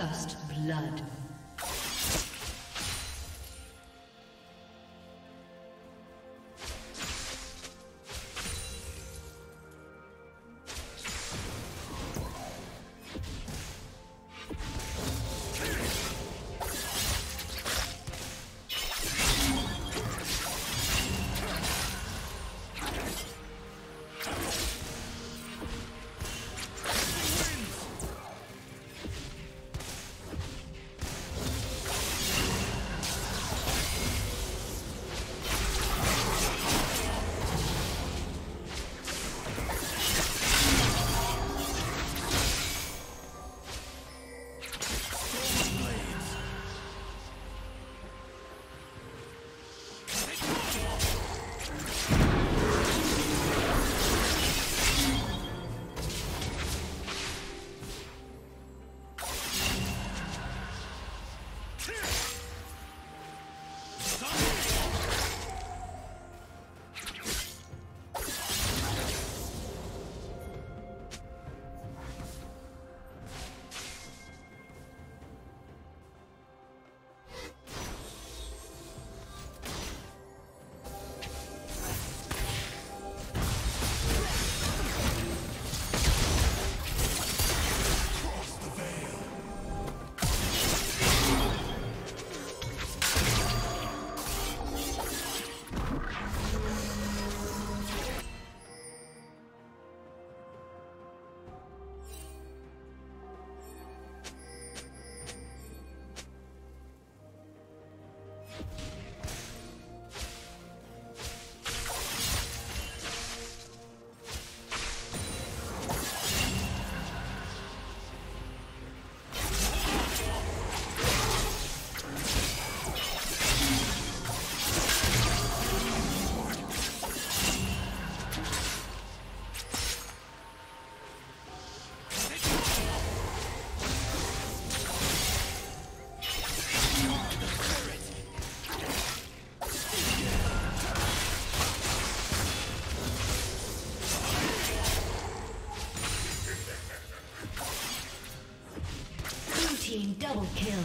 First blood. Double kill.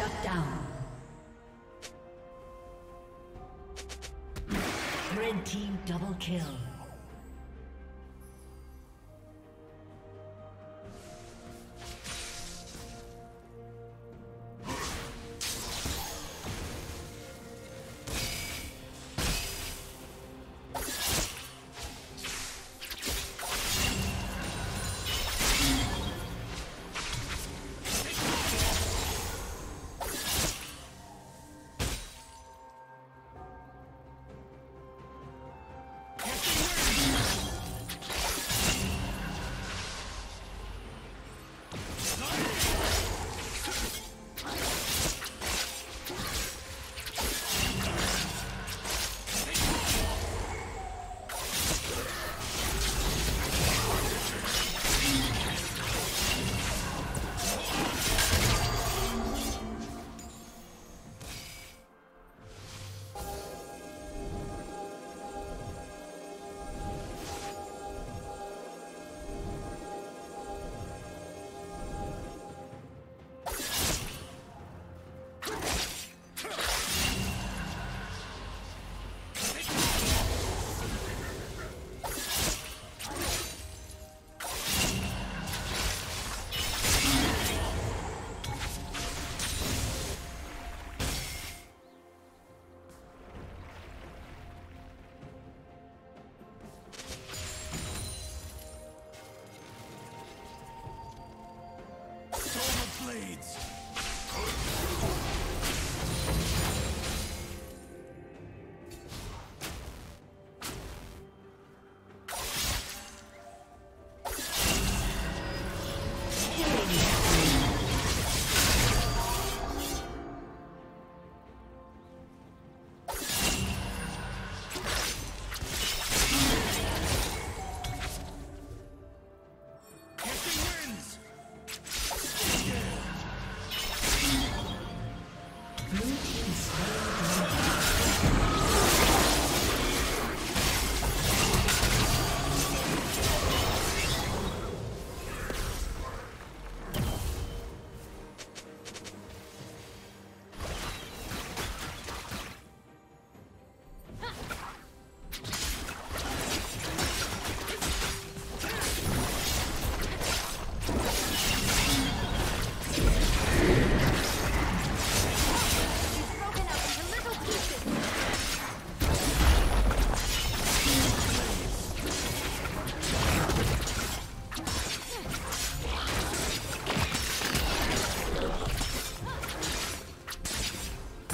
Shut down. Red team double kill.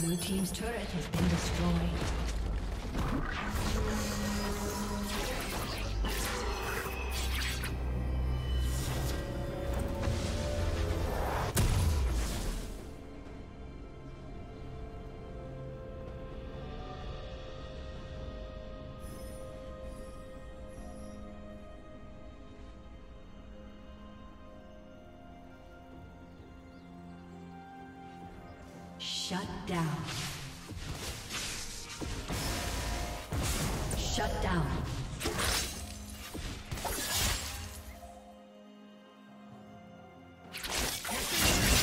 Blue team's turret has been destroyed. Shut down. Shut down. Red team double kill.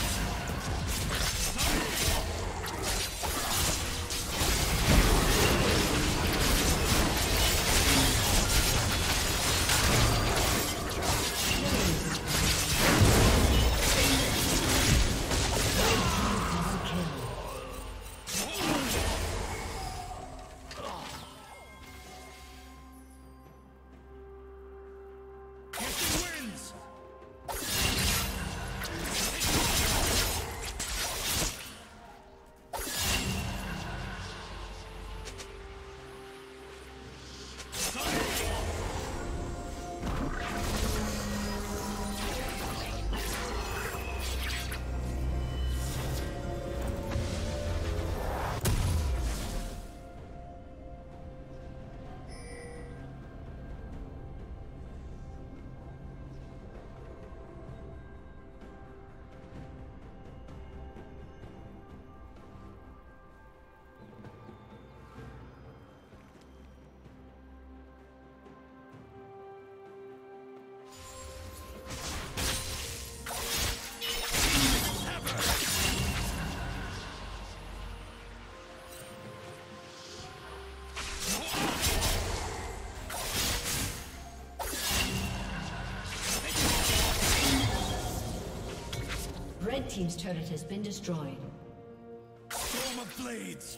Red team's turret has been destroyed. Storm of Blades!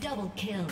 Double kill.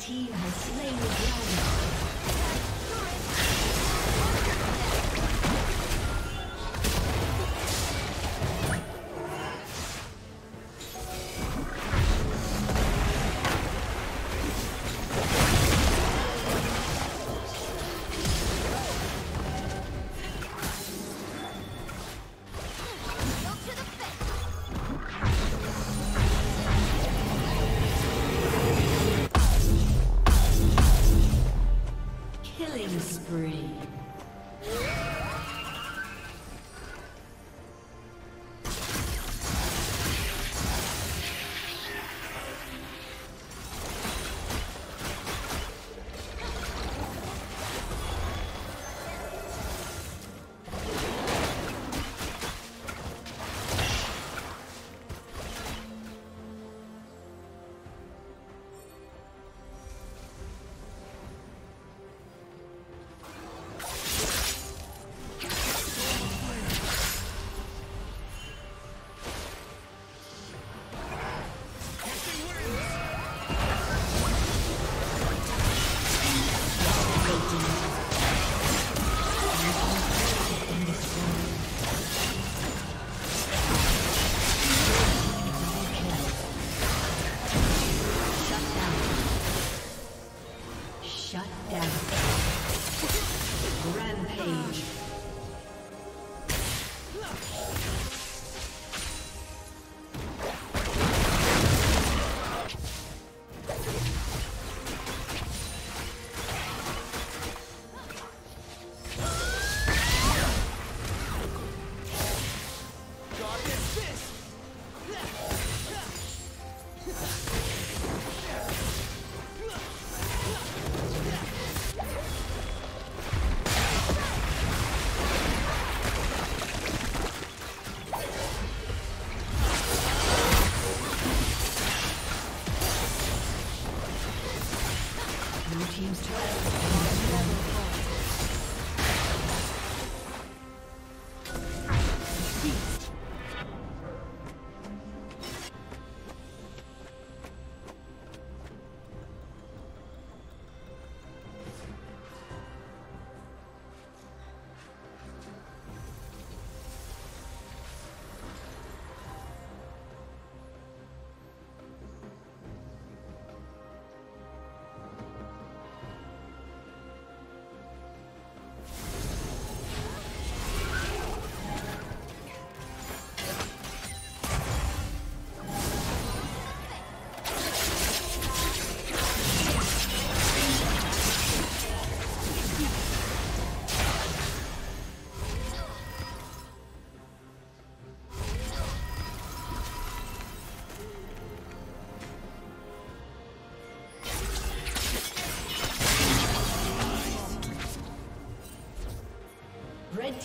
Team has slain the dragon.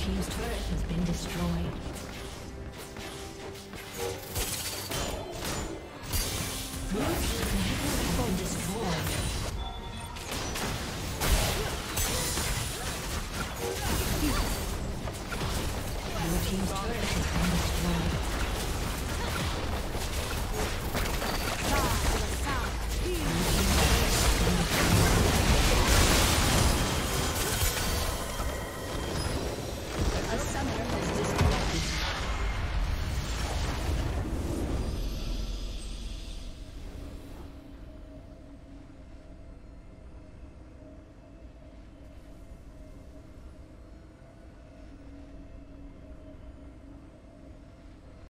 Team's turret has been destroyed.